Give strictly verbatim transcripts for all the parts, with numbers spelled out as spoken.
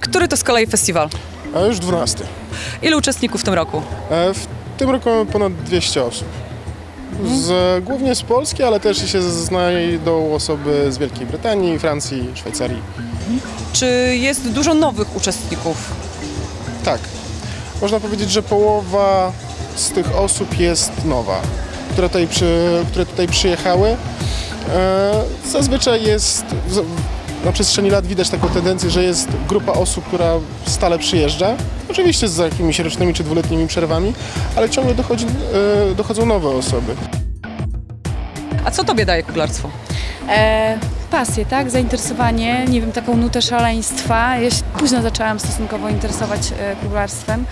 Który to z kolei festiwal? A już dwunasty. Ilu uczestników w tym roku? W tym roku mamy ponad dwieście osób. Z, głównie z Polski, ale też się znajdą osoby z Wielkiej Brytanii, Francji, Szwajcarii. Czy jest dużo nowych uczestników? Tak. Można powiedzieć, że połowa z tych osób jest nowa, które tutaj, przy, które tutaj przyjechały. Zazwyczaj jest, na przestrzeni lat widać taką tendencję, że jest grupa osób, która stale przyjeżdża. Oczywiście z jakimiś rocznymi czy dwuletnimi przerwami, ale ciągle dochodzi, dochodzą nowe osoby. A co tobie daje kuglarstwo? E, pasję, tak? Zainteresowanie, nie wiem, taką nutę szaleństwa. Ja się późno zaczęłam stosunkowo interesować kuglarstwem,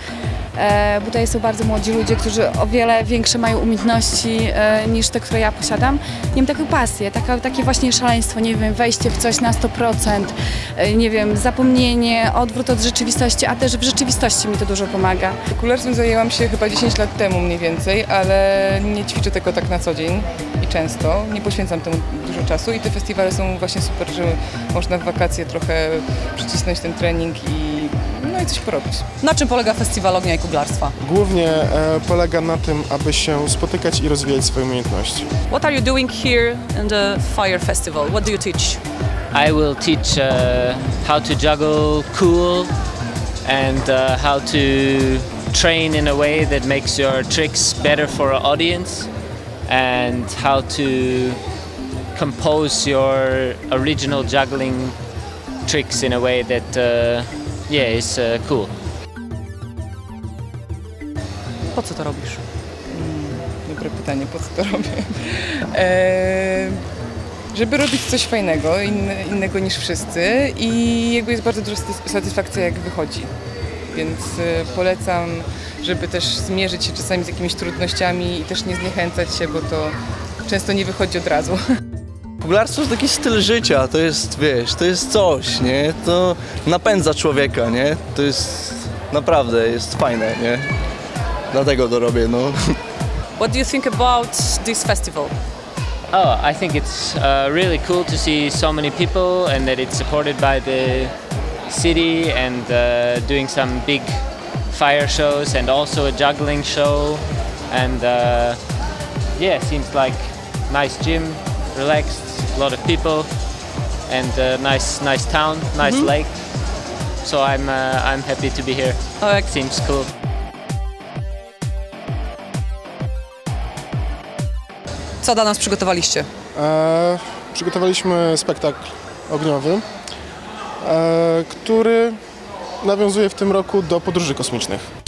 e, bo tutaj są bardzo młodzi ludzie, którzy o wiele większe mają umiejętności e, niż te, które ja posiadam. Nie wiem, taką pasję, taka, takie właśnie szaleństwo, nie wiem, wejście w coś na sto procent, e, nie wiem, zapomnienie, odwrót od rzeczywistości, a też w rzeczywistości mi to dużo pomaga. Kuglarstwem zajęłam się chyba dziesięć lat temu mniej więcej, ale nie ćwiczę tego tak na co dzień i często, nie poświęcam temu dużo czasu. I te festiwale są właśnie super, że można w wakacje trochę przycisnąć ten trening i, no i coś porobić. Na czym polega Festiwal Ognia i Kuglarstwa? Głównie e, polega na tym, aby się spotykać i rozwijać swoje umiejętności. What are you doing here in the Fire Festival? What do you teach? I will teach uh, how to juggle cool and uh, how to train in a way that makes your tricks better for our audience and how to compose your original juggling tricks in a way that, uh, yeah, is uh, cool. Po co to robisz? Mm, dobre pytanie, po co to robię? e, żeby robić coś fajnego, in, innego niż wszyscy i jakby jest bardzo duża satysfakcja, jak wychodzi. Więc polecam, żeby też zmierzyć się czasami z jakimiś trudnościami i też nie zniechęcać się, bo to często nie wychodzi od razu. Kuglarstwo to taki styl życia, to jest, wiesz, to jest coś, nie? To napędza człowieka, nie? To jest naprawdę, jest fajne, nie? Dlatego to robię, no. What do you think about this festival? Oh, I think it's uh, really cool to see so many people and that it's supported by the city and uh, doing some big fire shows and also a juggling show and uh, yeah, seems like nice gym, relaxed, a lot of people, and a nice, nice town, nice mm-hmm. lake. So I'm, uh, I'm happy to be here. Oh, it seems cool. Co dla nas przygotowaliście? E, przygotowaliśmy spektakl ogniowy, e, który nawiązuje w tym roku do podróży kosmicznych.